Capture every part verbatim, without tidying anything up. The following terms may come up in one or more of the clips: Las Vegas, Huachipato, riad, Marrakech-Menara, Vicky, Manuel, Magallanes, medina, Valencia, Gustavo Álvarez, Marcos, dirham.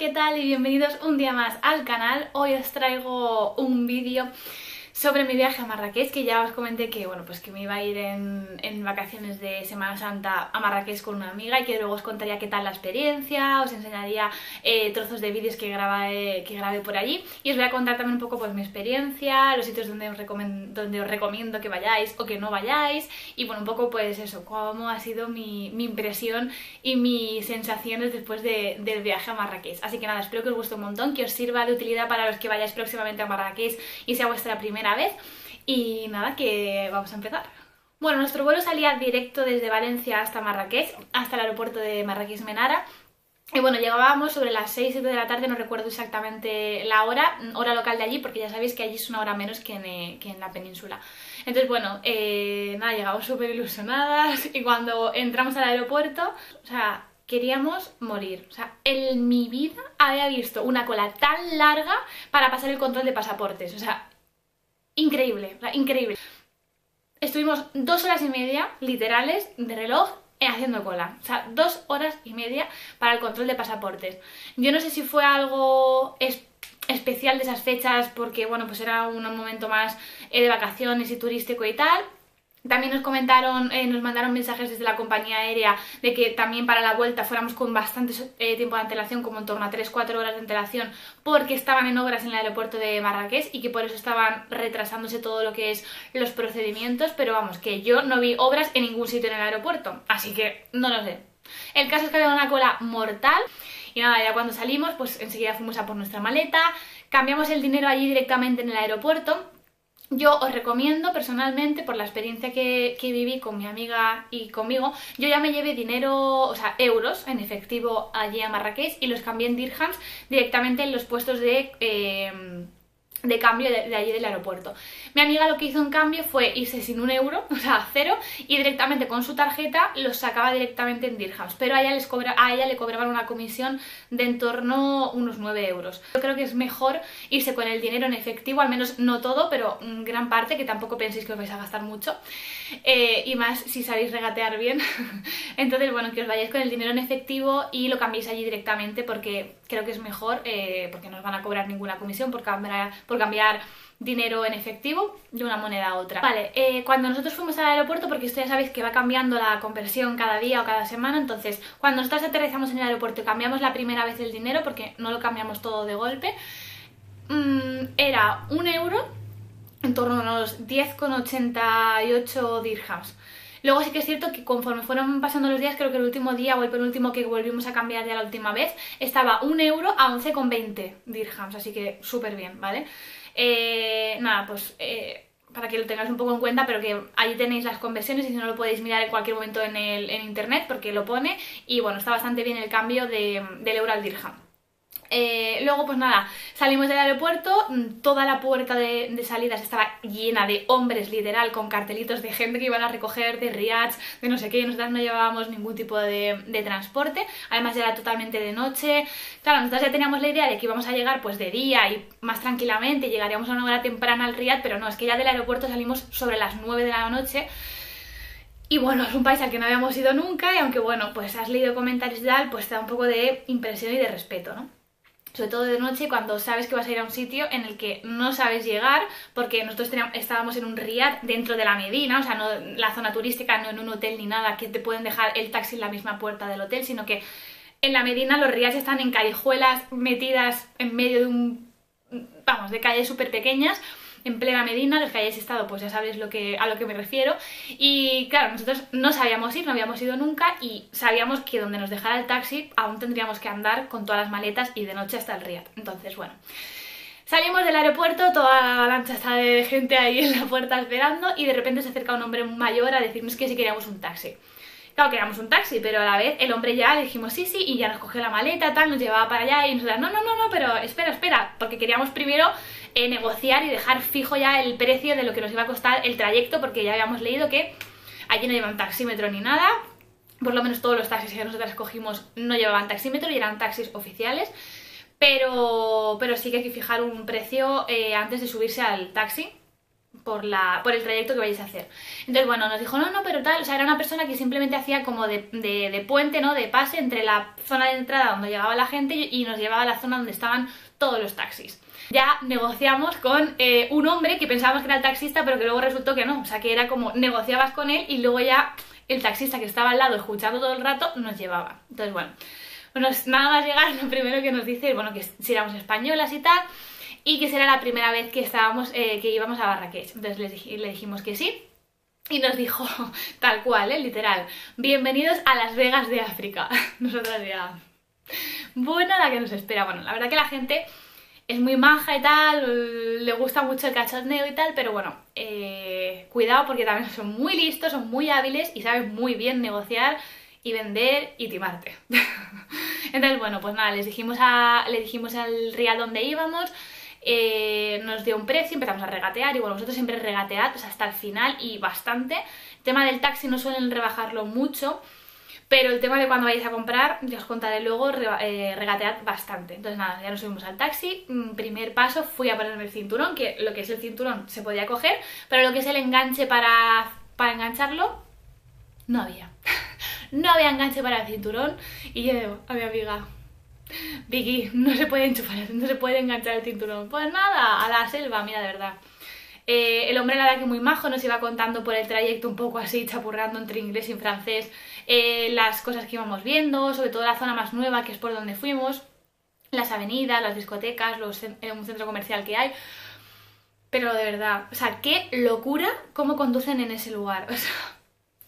¿qué tal? Y bienvenidos un día más al canal. Hoy os traigo un vídeo sobre mi viaje a Marrakech, que ya os comenté que bueno, pues que me iba a ir en, en vacaciones de Semana Santa a Marrakech con una amiga y que luego os contaría qué tal la experiencia, os enseñaría eh, trozos de vídeos que grabé, que grabé por allí, y os voy a contar también un poco pues mi experiencia, los sitios donde os, donde os recomiendo que vayáis o que no vayáis, y bueno, un poco pues eso, cómo ha sido mi, mi impresión y mis sensaciones después de, del viaje a Marrakech. Así que nada, espero que os guste un montón, que os sirva de utilidad para los que vayáis próximamente a Marrakech y sea vuestra primera vez. Y nada, que vamos a empezar. Bueno, nuestro vuelo salía directo desde Valencia hasta Marrakech, hasta el aeropuerto de Marrakech-Menara. Y bueno, llegábamos sobre las seis, siete de la tarde, no recuerdo exactamente la hora, hora local de allí, porque ya sabéis que allí es una hora menos que en, que en la península. Entonces bueno, eh, nada, llegamos súper ilusionadas y cuando entramos al aeropuerto, o sea, queríamos morir. O sea, en mi vida había visto una cola tan larga para pasar el control de pasaportes, o sea, increíble, increíble. Estuvimos dos horas y media, literales, de reloj, haciendo cola. O sea, dos horas y media para el control de pasaportes. Yo no sé si fue algo es especial de esas fechas porque, bueno, pues era un momento más eh, de vacaciones y turístico y tal. También nos comentaron, eh, nos mandaron mensajes desde la compañía aérea de que también para la vuelta fuéramos con bastante eh, tiempo de antelación, como en torno a tres cuatro horas de antelación, porque estaban en obras en el aeropuerto de Marrakech y que por eso estaban retrasándose todo lo que es los procedimientos, pero vamos, que yo no vi obras en ningún sitio en el aeropuerto, así que no lo sé. El caso es que había una cola mortal. Y nada, ya cuando salimos, pues enseguida fuimos a por nuestra maleta, cambiamos el dinero allí directamente en el aeropuerto. Yo os recomiendo personalmente, por la experiencia que, que viví con mi amiga y conmigo, yo ya me llevé dinero, o sea, euros en efectivo allí a Marrakech y los cambié en dirhams directamente en los puestos de, eh, de cambio de, de allí del aeropuerto. Mi amiga lo que hizo en cambio fue irse sin un euro, o sea, cero, y directamente con su tarjeta los sacaba directamente en dirhams, pero a ella, les cobra, a ella le cobraban una comisión de en torno a unos nueve euros. Yo creo que es mejor irse con el dinero en efectivo, al menos no todo, pero gran parte, que tampoco penséis que os vais a gastar mucho, eh, y más si sabéis regatear bien. Entonces, bueno, que os vayáis con el dinero en efectivo y lo cambiéis allí directamente, porque creo que es mejor, eh, porque no os van a cobrar ninguna comisión por cambiar, por cambiar dinero en efectivo de una moneda a otra. Vale, eh, cuando nosotros fuimos al aeropuerto, porque esto ya sabéis que va cambiando la conversión cada día o cada semana, entonces cuando nosotros aterrizamos en el aeropuerto y cambiamos la primera vez el dinero, porque no lo cambiamos todo de golpe, mmm, era un euro en torno a los diez con ochenta y ocho dirhams. Luego sí que es cierto que conforme fueron pasando los días, creo que el último día o el penúltimo que volvimos a cambiar ya la última vez, estaba un euro a once con veinte dirhams, así que súper bien, ¿vale? Eh, nada, pues eh, para que lo tengáis un poco en cuenta, pero que ahí tenéis las conversiones y si no lo podéis mirar en cualquier momento en, el, en internet, porque lo pone, y bueno, está bastante bien el cambio de, del euro al dirham. Eh, luego pues nada, salimos del aeropuerto, toda la puerta de, de salidas estaba llena de hombres, literal, con cartelitos de gente que iban a recoger de riads, de no sé qué, y nosotras no llevábamos ningún tipo de, de transporte, además ya era totalmente de noche. Claro, nosotras ya teníamos la idea de que íbamos a llegar pues de día y más tranquilamente, llegaríamos a una hora temprana al riad, pero no, es que ya del aeropuerto salimos sobre las nueve de la noche. Y bueno, es un país al que no habíamos ido nunca, y aunque bueno, pues has leído comentarios y tal, pues te da un poco de impresión y de respeto, ¿no? Sobre todo de noche, cuando sabes que vas a ir a un sitio en el que no sabes llegar, porque nosotros teníamos, estábamos en un riad dentro de la Medina, o sea, no la zona turística, no en un hotel ni nada, que te pueden dejar el taxi en la misma puerta del hotel, sino que en la Medina los riads están en callejuelas metidas en medio de un... vamos, de calles súper pequeñas, en plena Medina. Los que hayáis estado pues ya sabéis lo que, a lo que me refiero. Y claro, nosotros no sabíamos ir, no habíamos ido nunca, y sabíamos que donde nos dejara el taxi aún tendríamos que andar con todas las maletas y de noche hasta el riad. Entonces bueno, salimos del aeropuerto, toda la lancha está de gente ahí en la puerta esperando, y de repente se acerca un hombre mayor a decirnos que si queríamos un taxi. Claro, queríamos un taxi, pero a la vez el hombre ya le dijimos sí, sí, y ya nos cogió la maleta, tal, nos llevaba para allá, y nosotras no, no, no, no, pero espera, espera, porque queríamos primero eh, negociar y dejar fijo ya el precio de lo que nos iba a costar el trayecto, porque ya habíamos leído que allí no llevan taxímetro ni nada, por lo menos todos los taxis que nosotras cogimos no llevaban taxímetro y eran taxis oficiales, pero, pero sí que hay que fijar un precio eh, antes de subirse al taxi, por la por el trayecto que vayáis a hacer. Entonces, bueno, nos dijo, no, no, pero tal, o sea, era una persona que simplemente hacía como de, de, de puente, ¿no?, de pase entre la zona de entrada donde llegaba la gente y nos llevaba a la zona donde estaban todos los taxis. Ya negociamos con eh, un hombre que pensábamos que era el taxista, pero que luego resultó que no, o sea, que era como negociabas con él y luego ya el taxista que estaba al lado escuchando todo el rato nos llevaba. Entonces, bueno, nos, nada más llegar, lo primero que nos dice, bueno, que si éramos españolas y tal, y que será la primera vez que estábamos eh, que íbamos a Marrakech. Entonces le dijimos que sí y nos dijo tal cual, eh, literal, bienvenidos a Las Vegas de África. Nosotras ya, buena la que nos espera. Bueno, la verdad que la gente es muy maja y tal, le gusta mucho el cachondeo y tal, pero bueno, eh, cuidado porque también son muy listos, son muy hábiles y saben muy bien negociar y vender y timarte. Entonces, bueno, pues nada, les dijimos, a, les dijimos al rial donde íbamos. Eh, nos dio un precio, empezamos a regatear y bueno, vosotros siempre regatead, o sea, hasta el final y bastante. El tema del taxi no suelen rebajarlo mucho, pero el tema de cuando vayáis a comprar, ya os contaré luego, re, eh, regatead bastante. Entonces nada, ya nos subimos al taxi, primer paso, fui a ponerme el cinturón, que lo que es el cinturón se podía coger, pero lo que es el enganche para, para engancharlo, no había. No había enganche para el cinturón y yo digo a mi amiga, Vicky, no se puede enchufar, no se puede enganchar el cinturón. Pues nada, a la selva, mira, de verdad. Eh, el hombre, la verdad que muy majo, nos iba contando por el trayecto un poco así, chapurrando entre inglés y francés, eh, las cosas que íbamos viendo, sobre todo la zona más nueva, que es por donde fuimos, las avenidas, las discotecas, los, un centro comercial que hay. Pero de verdad, o sea, qué locura cómo conducen en ese lugar, o sea,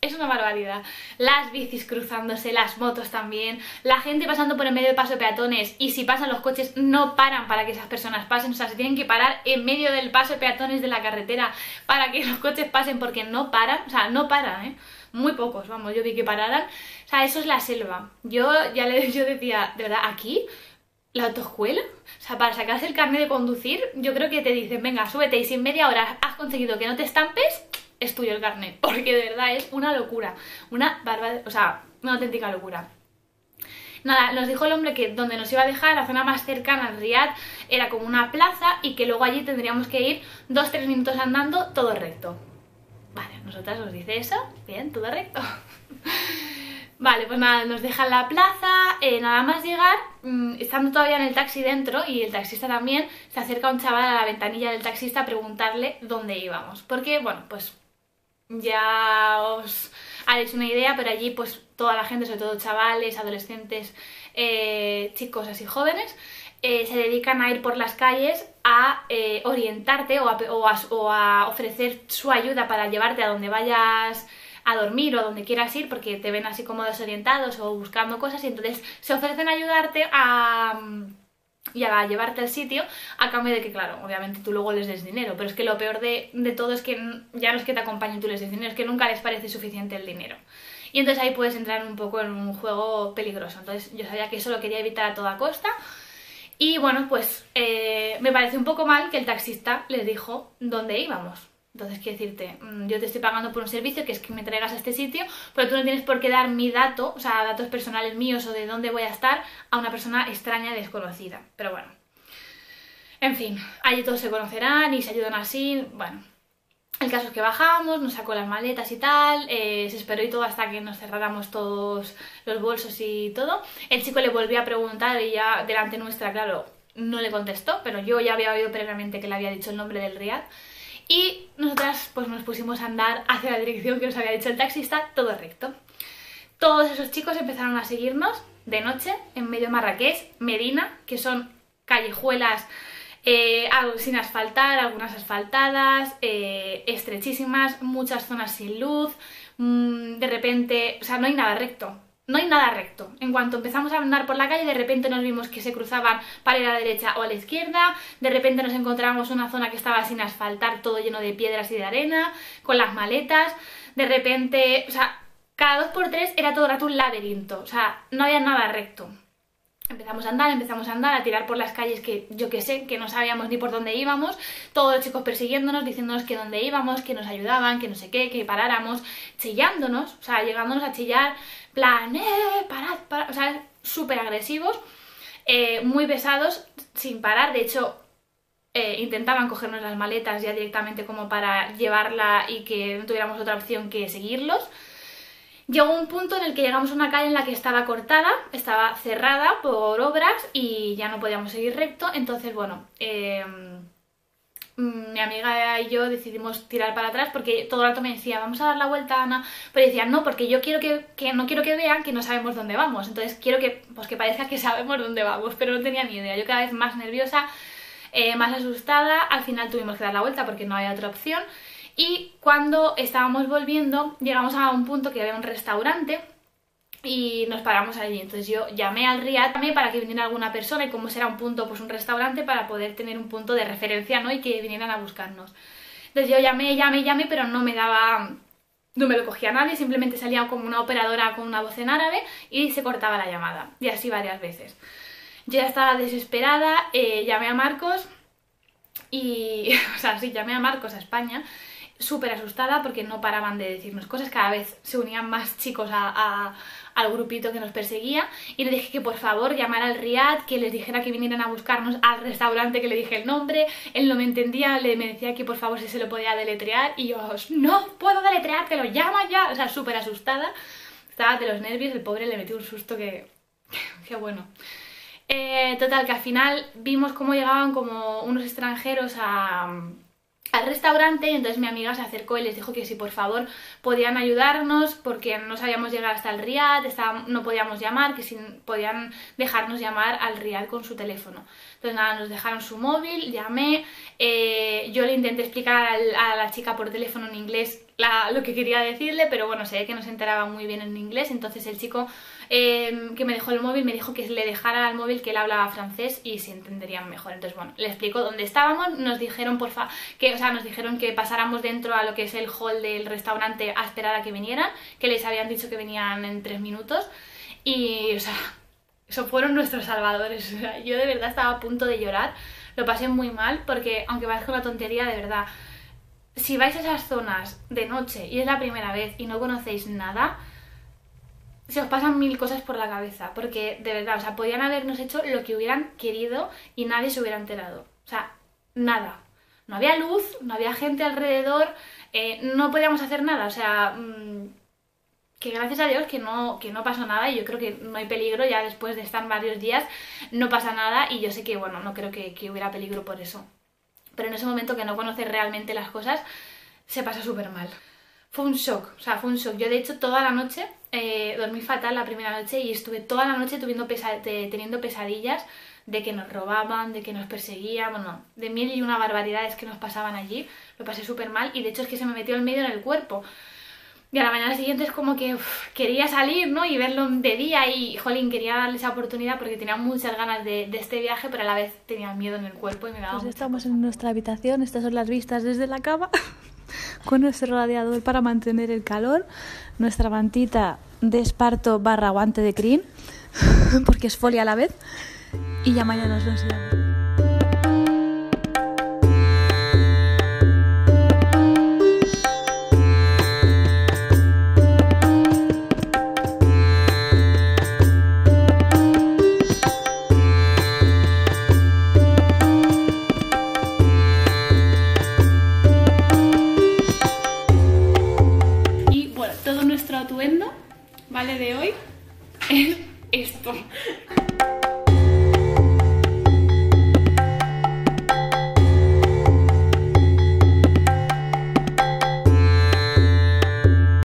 es una barbaridad. Las bicis cruzándose, las motos también, la gente pasando por el medio del paso de peatones y si pasan los coches no paran para que esas personas pasen, o sea, se tienen que parar en medio del paso de peatones de la carretera para que los coches pasen porque no paran, o sea, no paran, ¿eh? Muy pocos, vamos, yo vi que pararan. O sea, eso es la selva. Yo ya le yo decía, de verdad, aquí la autoescuela, o sea, para sacarse el carnet de conducir, yo creo que te dicen, venga, súbete y si en media hora has conseguido que no te estampes, es tuyo el carnet, porque de verdad es una locura, una barbaridad, o sea, una auténtica locura. Nada, nos dijo el hombre que donde nos iba a dejar, la zona más cercana al Riad, era como una plaza y que luego allí tendríamos que ir dos, tres minutos andando, todo recto. Vale, nosotras nos dice eso, bien, todo recto. Vale, pues nada, nos dejan la plaza, eh, nada más llegar, mmm, estando todavía en el taxi dentro y el taxista también, se acerca un chaval a la ventanilla del taxista a preguntarle dónde íbamos, porque bueno, pues ya os haréis una idea, pero allí pues toda la gente, sobre todo chavales, adolescentes, eh, chicos así jóvenes, eh, se dedican a ir por las calles a eh, orientarte o a, o, a, o a ofrecer su ayuda para llevarte a donde vayas a dormir o a donde quieras ir porque te ven así como desorientados o buscando cosas y entonces se ofrecen a ayudarte a... y a llevarte al sitio a cambio de que, claro, obviamente tú luego les des dinero, pero es que lo peor de, de todo es que ya los que te acompañan tú les des dinero, es que nunca les parece suficiente el dinero. Y entonces ahí puedes entrar un poco en un juego peligroso. Entonces yo sabía que eso lo quería evitar a toda costa y bueno, pues eh, me parece un poco mal que el taxista les dijo dónde íbamos. Entonces, quiero decirte, yo te estoy pagando por un servicio que es que me traigas a este sitio, pero tú no tienes por qué dar mi dato, o sea, datos personales míos o de dónde voy a estar a una persona extraña, desconocida. Pero bueno, en fin, allí todos se conocerán y se ayudan así, bueno. El caso es que bajamos, nos sacó las maletas y tal, eh, se esperó y todo hasta que nos cerráramos todos los bolsos y todo. El chico le volvió a preguntar y ya delante nuestra, claro, no le contestó, pero yo ya había oído previamente que le había dicho el nombre del Riad. Y nosotras pues nos pusimos a andar hacia la dirección que nos había dicho el taxista, todo recto. Todos esos chicos empezaron a seguirnos de noche en medio de Marrakech, Medina, que son callejuelas eh, sin asfaltar, algunas asfaltadas, eh, estrechísimas, muchas zonas sin luz, mmm, de repente, o sea, no hay nada recto. No hay nada recto. En cuanto empezamos a andar por la calle, de repente nos vimos que se cruzaban para ir a la derecha o a la izquierda, de repente nos encontramos una zona que estaba sin asfaltar, todo lleno de piedras y de arena, con las maletas, de repente, o sea, cada dos por tres era todo el rato un laberinto, o sea, no había nada recto. Empezamos a andar, empezamos a andar, a tirar por las calles que yo que sé, que no sabíamos ni por dónde íbamos, todos los chicos persiguiéndonos, diciéndonos que dónde íbamos, que nos ayudaban, que no sé qué, que paráramos, chillándonos, o sea, llegándonos a chillar, plan, eh, parad, parad, o sea, súper agresivos, eh, muy pesados, sin parar, de hecho, eh, intentaban cogernos las maletas ya directamente como para llevarla y que no tuviéramos otra opción que seguirlos. Llegó un punto en el que llegamos a una calle en la que estaba cortada, estaba cerrada por obras y ya no podíamos seguir recto. Entonces, bueno, eh, mi amiga y yo decidimos tirar para atrás porque todo el rato me decía, vamos a dar la vuelta, Ana, pero decía, no, porque yo quiero que, que no quiero que vean que no sabemos dónde vamos, entonces quiero que, pues, que parezca que sabemos dónde vamos, pero no tenía ni idea. Yo cada vez más nerviosa, eh, más asustada, al final tuvimos que dar la vuelta porque no había otra opción. Y cuando estábamos volviendo llegamos a un punto que había un restaurante y nos paramos allí. Entonces yo llamé al riad para que viniera alguna persona y como será un punto, pues un restaurante, para poder tener un punto de referencia, ¿no? Y que vinieran a buscarnos. Entonces yo llamé, llamé, llamé, pero no me daba... no me lo cogía nadie, simplemente salía como una operadora con una voz en árabe y se cortaba la llamada. Y así varias veces. Yo ya estaba desesperada, eh, llamé a Marcos y... o sea, sí, llamé a Marcos a España... súper asustada porque no paraban de decirnos cosas, cada vez se unían más chicos a, a, al grupito que nos perseguía y le dije que por favor llamara al riad, que les dijera que vinieran a buscarnos al restaurante, que le dije el nombre, él no me entendía, le, me decía que por favor si se lo podía deletrear y yo, no puedo deletrear, te lo llama ya, o sea, súper asustada, estaba de los nervios, el pobre le metió un susto que, que bueno. Eh, total, que al final vimos cómo llegaban como unos extranjeros a... al restaurante y entonces mi amiga se acercó y les dijo que si por favor podían ayudarnos porque no sabíamos llegar hasta el riad, no podíamos llamar, que si podían dejarnos llamar al riad con su teléfono. Entonces nada, nos dejaron su móvil, llamé, eh, yo le intenté explicar a la chica por teléfono en inglés la, lo que quería decirle, pero bueno, se ve que no se enteraba muy bien en inglés, entonces el chico eh, que me dejó el móvil me dijo que le dejara el móvil, que él hablaba francés y se entenderían mejor. Entonces bueno, le explicó dónde estábamos, nos dijeron porfa, que, o sea, nos dijeron que pasáramos dentro a lo que es el hall del restaurante a esperar a que vinieran, que les habían dicho que venían en tres minutos y, o sea, eso fueron nuestros salvadores. O sea, yo de verdad estaba a punto de llorar, lo pasé muy mal porque, aunque parezca una tontería, de verdad... si vais a esas zonas de noche y es la primera vez y no conocéis nada, se os pasan mil cosas por la cabeza. Porque de verdad, o sea, podían habernos hecho lo que hubieran querido y nadie se hubiera enterado. O sea, nada. No había luz, no había gente alrededor, eh, no podíamos hacer nada. O sea, mmm, que gracias a Dios que no, que no pasó nada y yo creo que no hay peligro. Ya después de estar varios días no pasa nada y yo sé que, bueno, no creo que, que hubiera peligro por eso. Pero en ese momento que no conoces realmente las cosas, se pasa súper mal. Fue un shock, o sea, fue un shock. Yo de hecho toda la noche, eh, dormí fatal la primera noche y estuve toda la noche tuviendo pesa- teniendo pesadillas de que nos robaban, de que nos perseguían, bueno, de mil y una barbaridades que nos pasaban allí. Lo pasé súper mal y de hecho es que se me metió el miedo en el cuerpo. Y a la mañana siguiente es como que uf, quería salir, ¿no? Y verlo de día y, jolín, quería darle esa oportunidad porque tenía muchas ganas de, de este viaje, pero a la vez tenía miedo en el cuerpo y me daba... Pues estamos en nuestra habitación, estas son las vistas desde la cama, con nuestro radiador para mantener el calor, nuestra mantita de esparto barra guante de crin, porque es folia a la vez, y ya mañana os lo enseñamos. Vale, de hoy es esto.